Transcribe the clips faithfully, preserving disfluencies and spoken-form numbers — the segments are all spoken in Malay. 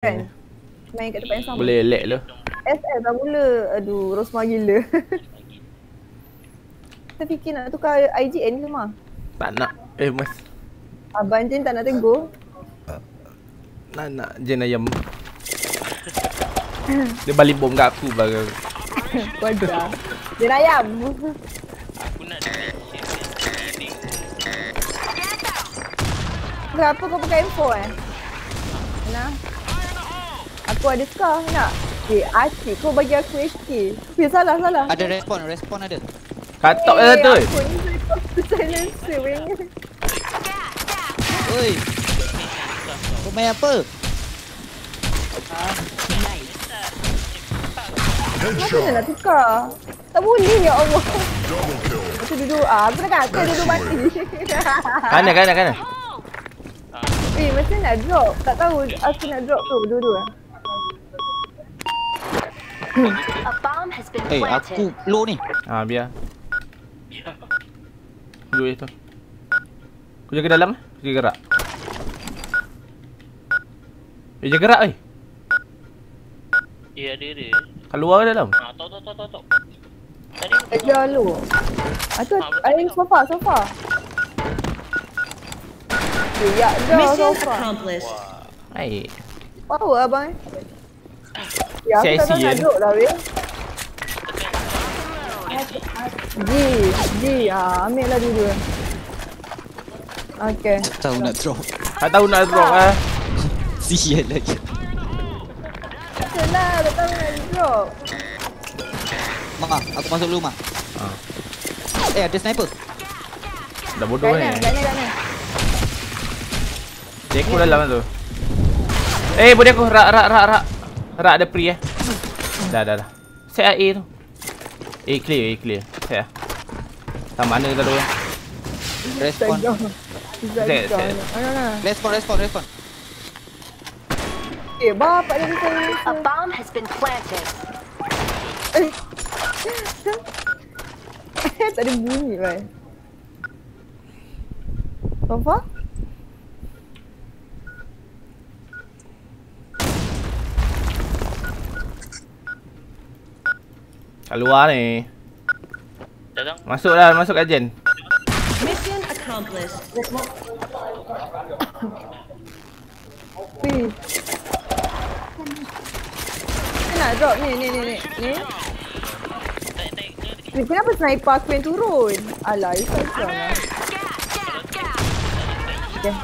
Kan? Main kat tempat yang sama. Boleh lag lah. S L dah mula. Aduh, Rosmah gila. Kita fikir nak tukar I G N ke mah? Tak nak. Eh mas. Abang Jen tak nak tegur. Nak nak Jen ayam. Dia balik bom kat aku barang. Wajar. Jen ayam. Aku nak ni. Kenapa kau pakai info eh? Nah. Aku ada skar nak. Eh, Acik kau bagi aku H K. Eh, salah salah. Ada respon, respon ada. Katok dah tu. Aku ni aku silencer weh. Oi. Kau main apa? Ha, main. Macam mana nak tukar? Tak boleh ya Allah. Aku duduk ah, aku nak kata duduk mati. Kanan kanan kanan. Eh, macam nak drop. Tak tahu aku nak drop tu dulu ah. Eh, aku low ni. Ah, biar. Dulu itu. Aku jaga dalam, aku jaga gerak. Eh, jaga gerak oi. Ya, ada dia. Keluar dalam. Ah, tok tok tok tok. Tadi kejar lu. Aku aim sofa, sofa. Ya, dah sofa. Hai. Wow, abang. Ya, aku tak tahu nak duduk lah weh. G, G, ah, ambil lah dulu. Okay. Tak tahu nak drop. Tak tahu nak drop ah. Sial lagi. Betul lah, tak tahu nak drop. Mak, aku masuk dulu mak. Ah. Eh, ada sniper. Dah bodoh ni. Kat ni, kat ni. Dia aku dalam tu. Eh, boleh aku rak, rak, rak, rak. Rak ada pre eh. Dah dah dah. Set A tu. A clear, A clear. Set lah. Tak mana dah tu. Respon. Set, set. Respon, respon, respon. Eh, bapak dia bisa. A bomb has been planted. Eh. Tak ada bunyi lah. Sofa? Kat luar ni. Datang. Masuklah, masuk kat Jen. Mission accomplished. Wih. Nak drop ni, ni, ni, ni. Ni. Ni kenapa sniper aku yang turun? Alah, isap-isap lah. Okay.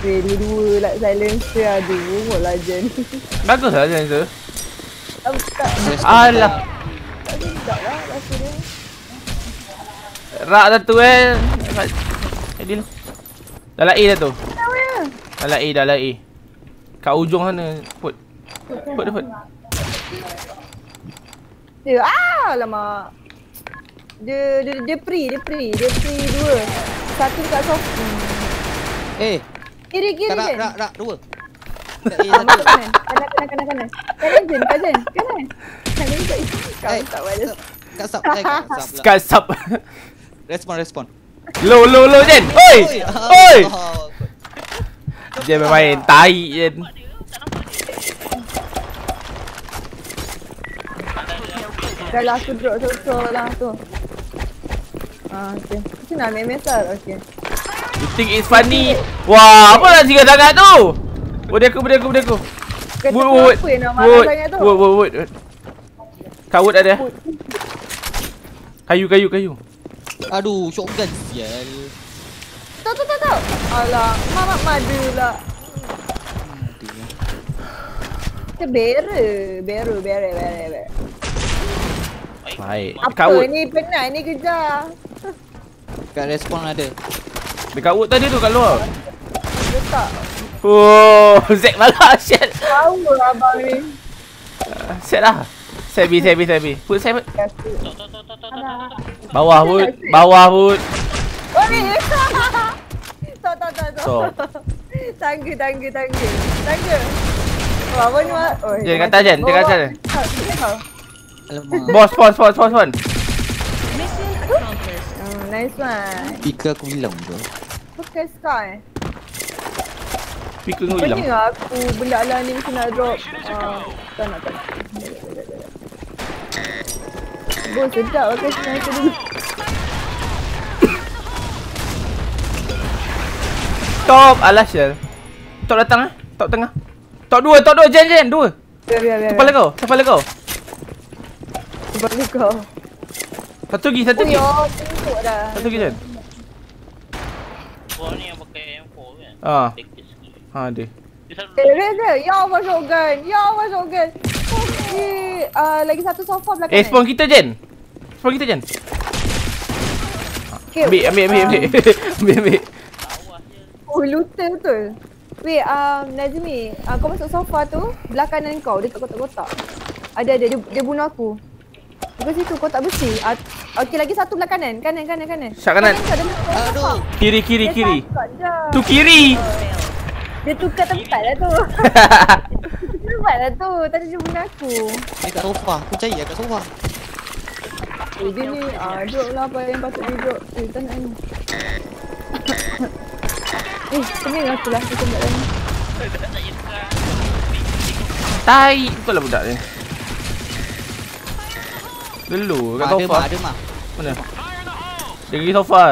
Weh, dua-dua lah silencer. Aduh, rumut lah Jen. Bagus lah Jen tu. Alah. Tak lah rasa dia. Rak dah tu eh. Jadi lah. Dah lah A dah tu. Dah lah A, dah lah A. Kat ujung sana. Put. Put dah put. Dia ah alamak. Dia dia dia free, dia free, dia free dua. Satu kat soft. Eh. Kiri kiri. Rak rak rak dua. Kanan kanan kanan kanan. Kanan Jen, kanan kanan. Kanan tak itu. Kau tak boleh. Kat sub, kat sub. Respon, respon. Low, low, low Jen. Oi! Oi! Jen main tai Jen. Dah lah aku drop solo lah tu. Ah, okey. Macam nak main mesal, okey. You think it's funny? Wah, apa nak tiga sangat tu? Boleh aku, boleh aku, boleh aku. Wood, wood, wood, wood, wood, wood. Kau wood ada. Kayu, kayu, kayu. Aduh, shotgun sial. Tak, tak, tak, tak. Alah, mamak madu lah. Kita bera, bera, bera, bera. Baik. Apa ni penat ni kejar. Dekat respon ada. Dekat wood tadi tu kat luar. Letak. Oh, Zek malah shit. Tahu lah abang ni. Uh, set lah. Set B, set B, set B. Put set. Bawah put, bawah put. Oi. Tok tok tok tok. Tangga tangga tangga. Tangga. Wah, abang ni. Oi. Dia kata Jen, dia kata. Alamak. Boss, boss, boss, boss, boss. Mission accomplished. Oh, nice one. Pika aku hilang tu. Pakai scar eh. speaker kau hilang. Benda aku belak lah ni mesti nak drop. uh, Tak nak tak nak Bo sedap lah kan sniper ni. Top alas Syal. Top datang lah. Top tengah. Top dua. Top dua. Jen Jen. Dua. Biar, biar, biar. Kepala kau. Kepala kau. Kepala kau. Satu lagi. Satu lagi. Oh, satu lagi Jen. Kau ni yang pakai M four kan? Haa. Haa dia. Eh real real. Ya Allah shotgun. Ya Allah shotgun. Okay. Uh, lagi satu sofa belakang. Eh spawn kita Jen. Spawn kita Jen. Okay. Ambil ambil ambil ambil. Ambil ambil. Oh looter betul. Weh um, Nazmi, uh, kau masuk sofa tu, belah kanan kau, dia tak kotak-kotak. Ada ada, dia, dia bunuh aku. Dekat situ kotak besi. uh, Okey lagi satu belah kanan, kanan kanan kanan. Shot kanan. Aduh. Kiri kiri dia kiri. Tu kiri. Dia tukar tempat lah tu. Tempat lah tu, tadi dia bunuh aku. Dia kat sofa, aku cari dia kat sofa. Eh dia ni, uh, duduk lah apa yang patut duduk. Eh tak nak ni. Eh, pening aku lah kita buat lagi. Tai, betul lah budak ni. Dulu kat sofa. Ada mah. Mana? Dia pergi sofa.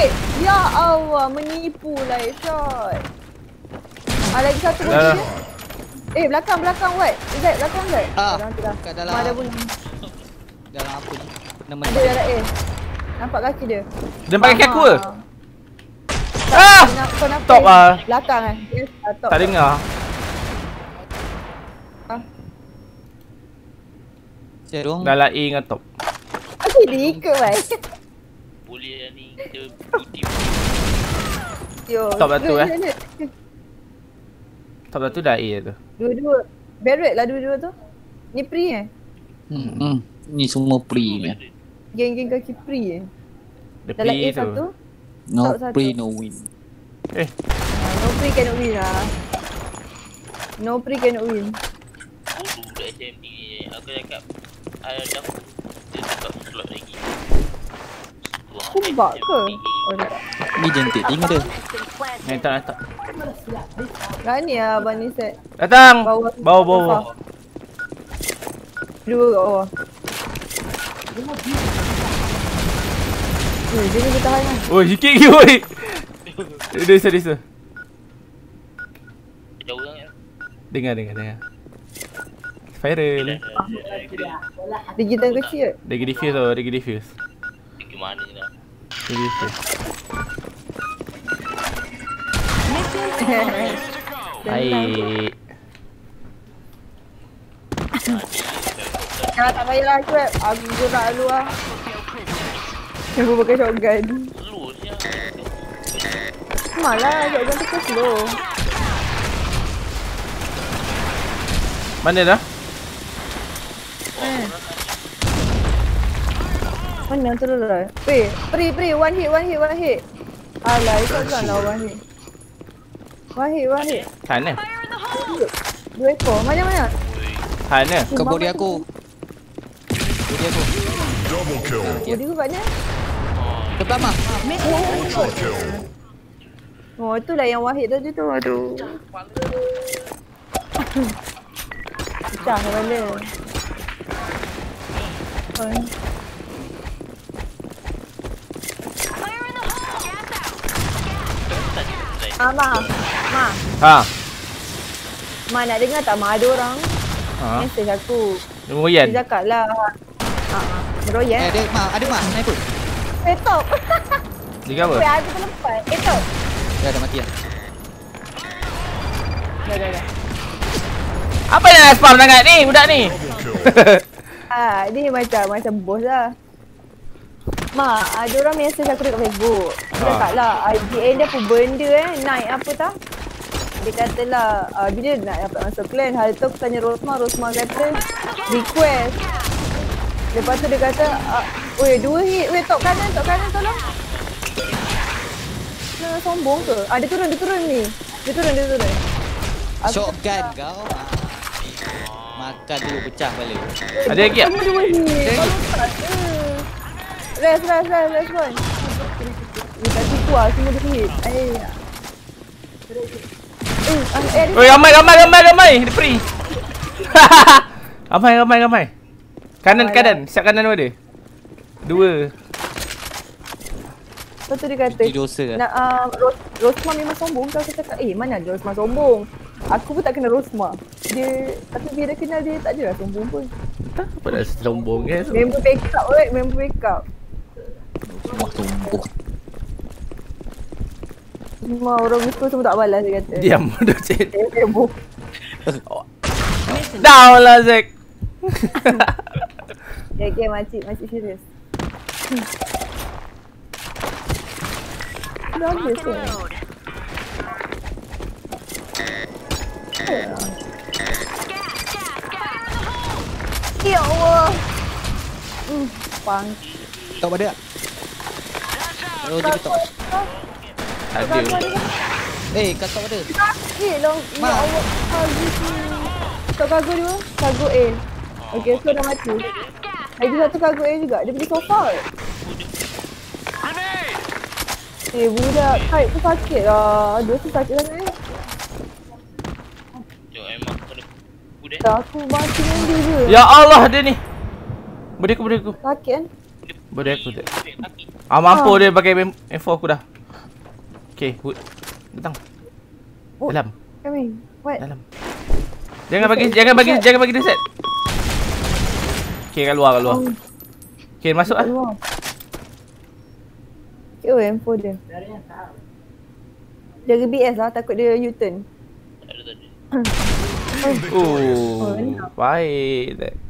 Eh, ya Allah, menipu lah shot. Ada lagi satu lagi dia. Eh, belakang belakang what? Zat, belakang Zat. Ah, kat dalam. Ada pun. Dalam apa ni? Nama dia. Ada eh. Nampak kaki dia. Dia pakai kaki aku ke? Ah! Top ah. Belakang kan. Yes, ah, top. Tak dengar. Ah. Cerong. Dah lah A dengan top. Aku diikut wei. Boleh ni kita putih. Yo. Top dah tu eh. Top dah tu dah A tu. Dua-dua. Barret lah dua-dua tu. Ni free eh? Hmm. hmm. Ni semua free ni. Geng-geng kaki free eh. Dalam A satu. No pre no win. Eh. Uh, no pre cannot win lah. No pre cannot win. Bodoh dah S M T ni. Aku cakap ada dah dia tak slot lagi. Kumbak ke? Oh tak. Ni jentik tinggal dia. Main tak tak. Kan ni ah abang ni set. Datang. Bawa bawa bawa. Dua kat bawah. Oi, dia ni tahan kan. Oi, sikit lagi oi. Dia dia dia. Jauh sangat. Dengar dengar dengar. Viral. Dia gitar kecil. Dia gi diffuse tau, dia gi diffuse. Pergi mana ni dah. Dia diffuse. Baik. Jangan tak payahlah aku. Aku gerak dulu ah. Aku pakai shotgun. Slow siap. Malah shotgun tu slow. Mana dah? Eh. Mana tu dah? Weh, free free one hit one hit one hit. Alah, shotgun lah one hit. One hit one hit. Mana? Dua ekor. Mana mana? Mana? Kau body aku. Body aku. Double kill. Body aku kat mana? Depan mah. Oh, itulah yang Wahid tadi tu. Aduh. Pecah kepala. Oi. Ah, Ma. Ma. Ha. Ma nak dengar tak? Ma ada orang. Ha. Message aku. Meroyan. Dia cakap lah. Ha. Meroyan. Eh, ada Ma. Ada Ma. Sniper. Eh, top. Dia apa? Aku terlepas. Eh, top. Dah, dah mati lah. Dah, dah, dah. Apa yang nak spam sangat ni, budak ni? Ah, dia macam macam bos lah. Mak, ada orang message aku dekat Facebook. Dia ha. Taklah, I G N dia apa benda eh, naik apa tau. Dia katalah, uh, bila nak dapat masuk clan, hari tu aku tanya Rosmah, Rosmah kata request. Lepas tu dia kata, uh, weh, dua hit. Weh, top kanan, top kanan, tolong. Nak sombong ke? Ah, dia turun, dia turun ni. Dia turun, dia turun. Shotgun kau. Makan dulu, pecah balik. Ada lagi tak? Kamu dua hit. Kau letak ke? Rest, rest, rest, rest one. Dia tak tipu lah, semua dia hit. Ayah. Eh, ramai ramai ramai ramai. Dia free. Ramai ramai ramai. Kanan kanan, siap kanan dua dia. Dua. Lepas tu dia kata dosa, nak uh, Ros Rosmah memang sombong. Kau cakap, eh mana ada Rosmah sombong. Aku pun tak kenal Rosmah. Dia, tapi bila kenal dia tak adalah sombong pun. Tak apa dah sombong kan. Member back up, right? Member back up. Rosmah sombong. Semua orang musuh semua tak balas dia kata. Diam bodoh cik. Down lah Zack. Okay, okay makcik, makcik serius. Dah habis kan? Ya Allah. Hmm, pang. Tak ada tak? Oh, dia betul. Ada. Eh, kat tak ada. Eh, long. Ya Allah. Tak kagu dia. Kagu A. Okey, so dah mati. Lagi satu kagu A juga. Dia pergi sofa. Eh budak, kait tu sakit lah. Aduh tu sakit sangat eh. Dah aku mati dengan dia je. Ya Allah dia ni. Bodi aku, bodi aku. Sakit kan? Bodi aku tak. Ah mampu ha. Dia pakai M four aku dah. Okay, good. Datang. Oh. Dalam. Coming. What? Dalam. Jangan bagi, jangan bagi, jangan bagi dia set. Okay, kat luar, kat luar. Okay, masuk lah. Oh, M four dia. Jaga B S lah, takut dia U-turn. Tak ada, tak ada. Oh, baik.